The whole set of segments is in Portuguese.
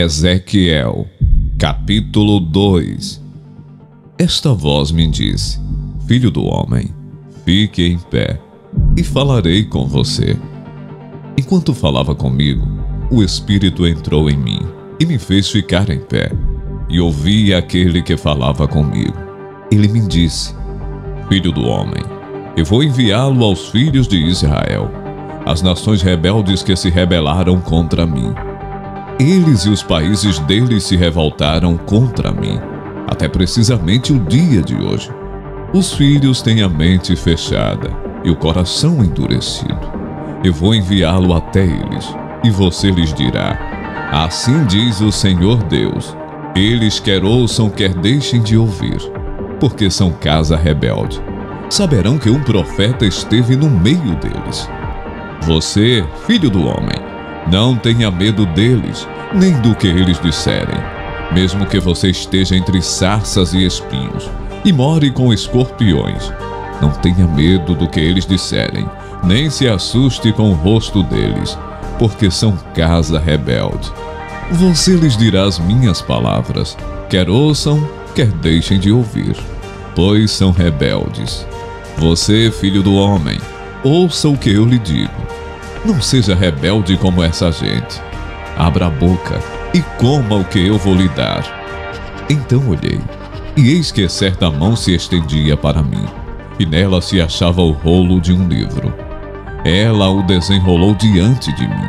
Ezequiel, capítulo 2. Esta voz me disse: Filho do homem, fique em pé, e falarei com você. Enquanto falava comigo, o Espírito entrou em mim e me fez ficar em pé, e ouvi aquele que falava comigo. Ele me disse: Filho do homem, eu vou enviá-lo aos filhos de Israel, as nações rebeldes que se rebelaram contra mim. Eles e os países deles se revoltaram contra mim, até precisamente o dia de hoje. Os filhos têm a mente fechada e o coração endurecido. Eu vou enviá-lo até eles, e você lhes dirá: Assim diz o Senhor Deus. Eles quer ouçam, quer deixem de ouvir, porque são casa rebelde. Saberão que um profeta esteve no meio deles. Você, filho do homem, não tenha medo deles, nem do que eles disserem, mesmo que você esteja entre sarças e espinhos, e more com escorpiões. Não tenha medo do que eles disserem, nem se assuste com o rosto deles, porque são casa rebelde. Você lhes dirá as minhas palavras, quer ouçam, quer deixem de ouvir, pois são rebeldes. Você, filho do homem, ouça o que eu lhe digo. Não seja rebelde como essa gente. Abra a boca e coma o que eu vou lhe dar. Então olhei, e eis que certa mão se estendia para mim, e nela se achava o rolo de um livro. Ela o desenrolou diante de mim,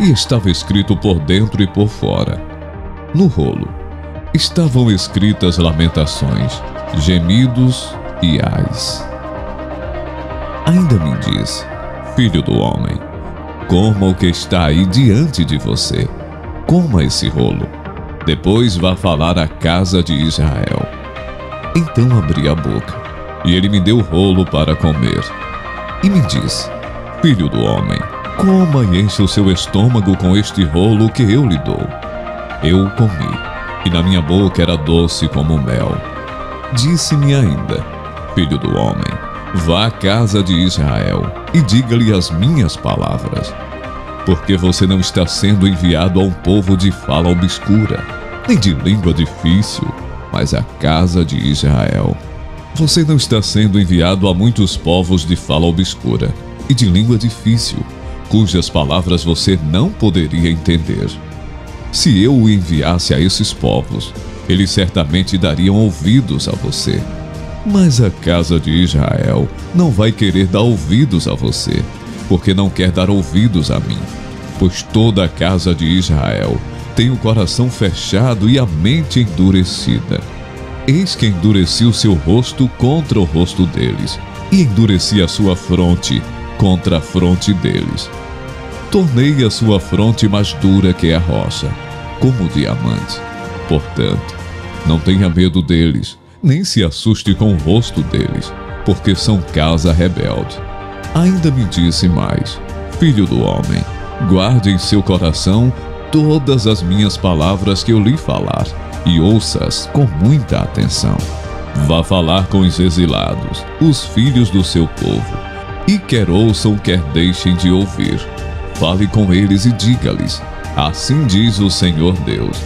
e estava escrito por dentro e por fora. No rolo estavam escritas lamentações, gemidos e ais. Ainda me disse: Filho do homem, coma o que está aí diante de você. Coma esse rolo. Depois vá falar à casa de Israel. Então abri a boca, e ele me deu o rolo para comer. E me disse: Filho do homem, coma e enche o seu estômago com este rolo que eu lhe dou. Eu o comi, e na minha boca era doce como mel. Disse-me ainda: Filho do homem, vá à casa de Israel e diga-lhe as minhas palavras, porque você não está sendo enviado a um povo de fala obscura, nem de língua difícil, mas à casa de Israel. Você não está sendo enviado a muitos povos de fala obscura e de língua difícil, cujas palavras você não poderia entender. Se eu o enviasse a esses povos, eles certamente dariam ouvidos a você. Mas a casa de Israel não vai querer dar ouvidos a você, porque não quer dar ouvidos a mim. Pois toda a casa de Israel tem o coração fechado e a mente endurecida. Eis que endureci o seu rosto contra o rosto deles, e endureci a sua fronte contra a fronte deles. Tornei a sua fronte mais dura que a rocha, como o diamante. Portanto, não tenha medo deles, nem se assuste com o rosto deles, porque são casa rebelde. Ainda me disse mais: Filho do homem, guarde em seu coração todas as minhas palavras que eu lhe falar, e ouça-as com muita atenção. Vá falar com os exilados, os filhos do seu povo, e quer ouçam, quer deixem de ouvir. Fale com eles e diga-lhes: Assim diz o Senhor Deus.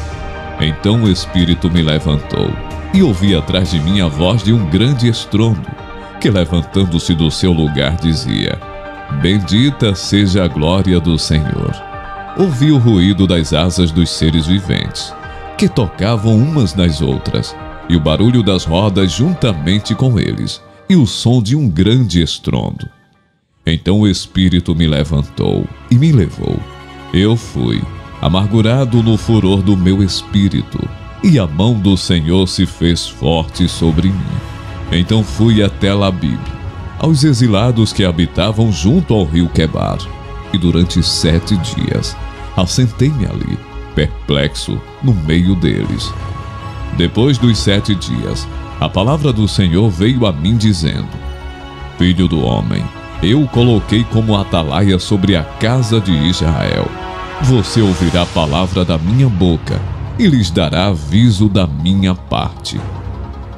Então o Espírito me levantou, e ouvi atrás de mim a voz de um grande estrondo, que, levantando-se do seu lugar, dizia: Bendita seja a glória do Senhor. Ouvi o ruído das asas dos seres viventes, que tocavam umas nas outras, e o barulho das rodas juntamente com eles, e o som de um grande estrondo. Então o Espírito me levantou e me levou. Eu fui, amargurado no furor do meu espírito, e a mão do Senhor se fez forte sobre mim. Então fui a Tel-Abibe, aos exilados que habitavam junto ao rio Quebar, e durante 7 dias assentei-me ali, perplexo, no meio deles. Depois dos 7 dias, a palavra do Senhor veio a mim dizendo: Filho do homem, eu o coloquei como atalaia sobre a casa de Israel. Você ouvirá a palavra da minha boca e lhes dará aviso da minha parte.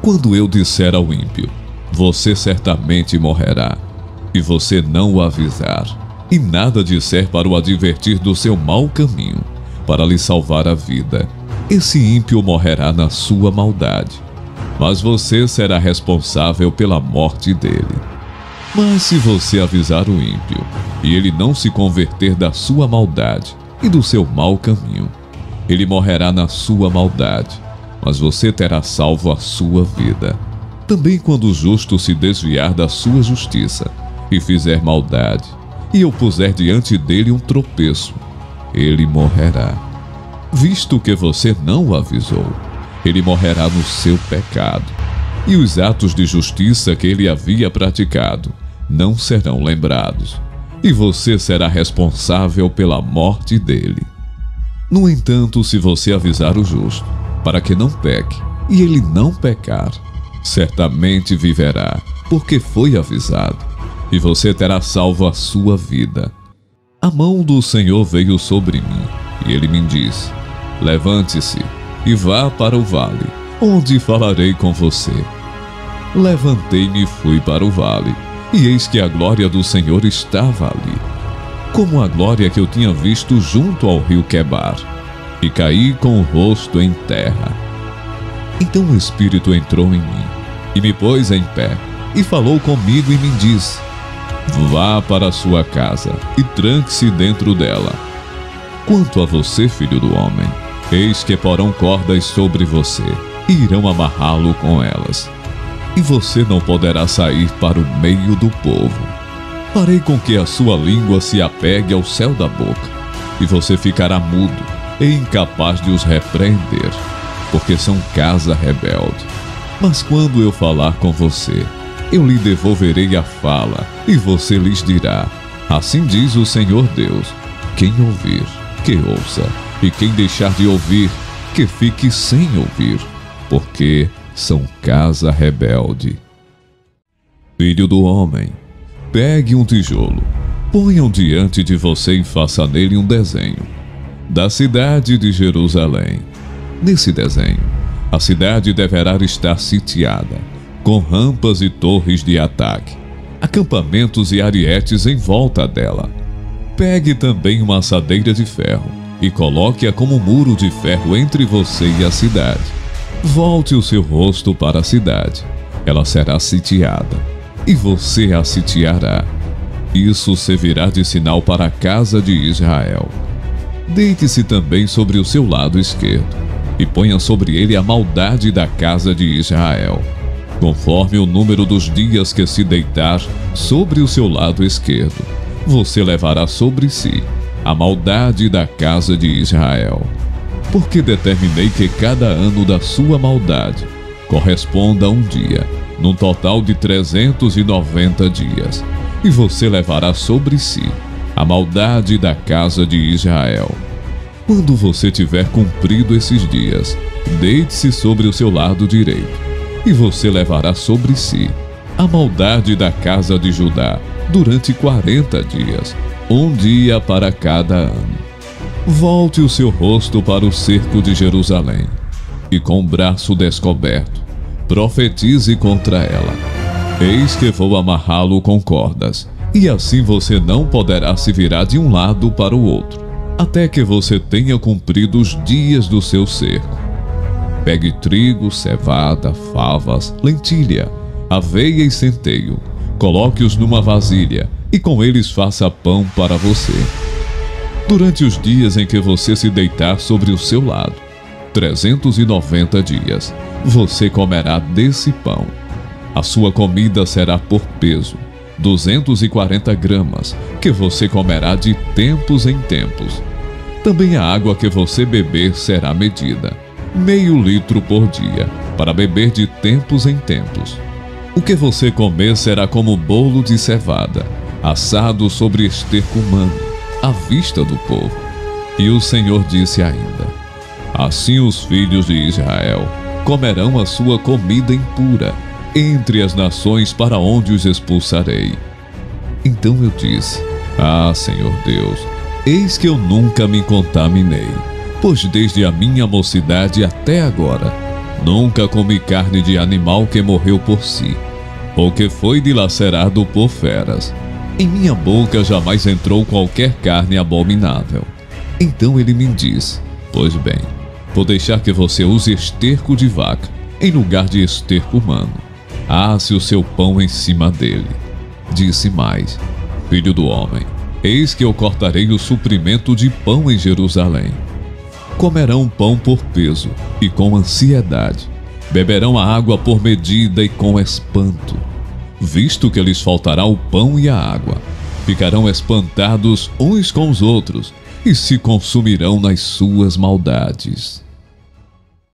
Quando eu disser ao ímpio: Você certamente morrerá, e você não o avisar, e nada disser para o advertir do seu mau caminho, para lhe salvar a vida. Esse ímpio morrerá na sua maldade, mas você será responsável pela morte dele. Mas se você avisar o ímpio e ele não se converter da sua maldade e do seu mau caminho, ele morrerá na sua maldade, mas você terá salvo a sua vida. Também quando o justo se desviar da sua justiça e fizer maldade, e eu puser diante dele um tropeço, ele morrerá. Visto que você não o avisou, ele morrerá no seu pecado, e os atos de justiça que ele havia praticado não serão lembrados, e você será responsável pela morte dele. No entanto, se você avisar o justo, para que não peque, e ele não pecar, certamente viverá, porque foi avisado, e você terá salvo a sua vida. A mão do Senhor veio sobre mim, e ele me disse: levante-se e vá para o vale, onde falarei com você. Levantei-me e fui para o vale, e eis que a glória do Senhor estava ali, como a glória que eu tinha visto junto ao rio Quebar, e caí com o rosto em terra. Então o Espírito entrou em mim, e me pôs em pé, e falou comigo e me disse: vá para a sua casa, e tranque-se dentro dela. Quanto a você, filho do homem, eis que porão cordas sobre você, e irão amarrá-lo com elas, e você não poderá sair para o meio do povo. Farei com que a sua língua se apegue ao céu da boca, e você ficará mudo e incapaz de os repreender, porque são casa rebelde. Mas quando eu falar com você, eu lhe devolverei a fala, e você lhes dirá: assim diz o Senhor Deus. Quem ouvir, que ouça, e quem deixar de ouvir, que fique sem ouvir, porque são casa rebelde. Filho do homem, pegue um tijolo, ponha-o diante de você e faça nele um desenho da cidade de Jerusalém. Nesse desenho, a cidade deverá estar sitiada, com rampas e torres de ataque, acampamentos e arietes em volta dela. Pegue também uma assadeira de ferro e coloque-a como um muro de ferro entre você e a cidade. Volte o seu rosto para a cidade, ela será sitiada, e você a sitiará. Isso servirá de sinal para a casa de Israel. Deite-se também sobre o seu lado esquerdo, e ponha sobre ele a maldade da casa de Israel, conforme o número dos dias que se deitar sobre o seu lado esquerdo. Você levará sobre si a maldade da casa de Israel, porque determinei que cada ano da sua maldade corresponda a um dia, num total de 390 dias, e você levará sobre si a maldade da casa de Israel. Quando você tiver cumprido esses dias, deite-se sobre o seu lado direito, e você levará sobre si a maldade da casa de Judá durante 40 dias, um dia para cada ano. Volte o seu rosto para o cerco de Jerusalém, e com o braço descoberto, profetize contra ela. Eis que vou amarrá-lo com cordas, e assim você não poderá se virar de um lado para o outro, até que você tenha cumprido os dias do seu cerco. Pegue trigo, cevada, favas, lentilha, aveia e centeio, coloque-os numa vasilha, e com eles faça pão para você. Durante os dias em que você se deitar sobre o seu lado, 390 dias, você comerá desse pão. A sua comida será por peso, 240 gramas, que você comerá de tempos em tempos. Também a água que você beber será medida, meio litro por dia, para beber de tempos em tempos. O que você comer será como bolo de cevada, assado sobre esterco humano, à vista do povo. E o Senhor disse ainda: assim os filhos de Israel comerão a sua comida impura entre as nações para onde os expulsarei. Então eu disse: ah, Senhor Deus, eis que eu nunca me contaminei, pois desde a minha mocidade até agora nunca comi carne de animal que morreu por si, ou que foi dilacerado por feras. Em minha boca jamais entrou qualquer carne abominável, Então ele me diz: pois bem, vou deixar que você use esterco de vaca em lugar de esterco humano. Asse o seu pão em cima dele. Disse mais: filho do homem, eis que eu cortarei o suprimento de pão em Jerusalém. Comerão pão por peso e com ansiedade. Beberão a água por medida e com espanto, visto que lhes faltará o pão e a água. Ficarão espantados uns com os outros e se consumirão nas suas maldades.